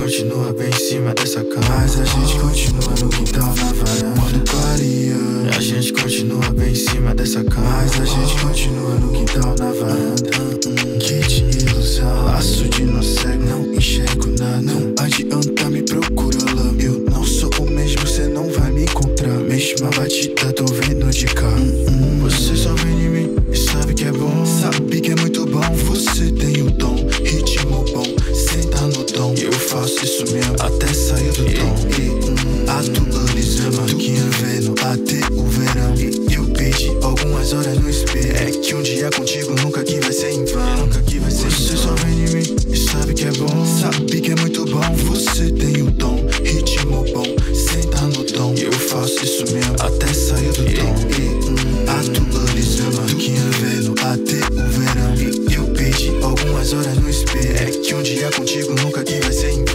continua bem em cima dessa cama. Mas a gente continua no quintal na varanda do clareando. A gente continua bem em cima dessa cama. Mas a gente continua no quintal na varanda. Kit ilusão, laço de nó cego. Não enxergo nada, não adianta me procurá-la. Eu não sou o mesmo, cê não vai me encontrar. Mesma batida, tô vendo de cá. Você só vem de mim e sabe que é bom. Sabe que é muito bom, você tem o dom. Ritmo bom, senta no tom. Eu faço isso mesmo, até sair do tom. Atualizando, tu vendo até o verão. Eu perdi algumas horas no espelho. É que um dia contigo nunca que vai ser em vão. Você só vem de mim e sabe que é bom. Sabe que é muito bom, você tem o dom. Ritmo bom, senta no tom. Eu faço isso mesmo, até sair do tom. Atualizando, tu vendo até o verão. Eu perdi algumas horas no espelho. É que um dia contigo nunca que vai ser em vão.